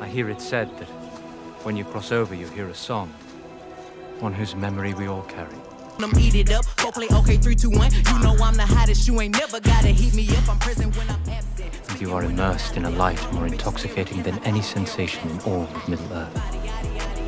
I hear it said that when you cross over, you hear a song, one whose memory we all carry. I'm eat it up, go play okay, 3, 2, 1. You know I'm the hottest, you ain't never gotta heat me up. I'm present when I'm absent. You are immersed in a light more intoxicating than any sensation in all of Middle Earth.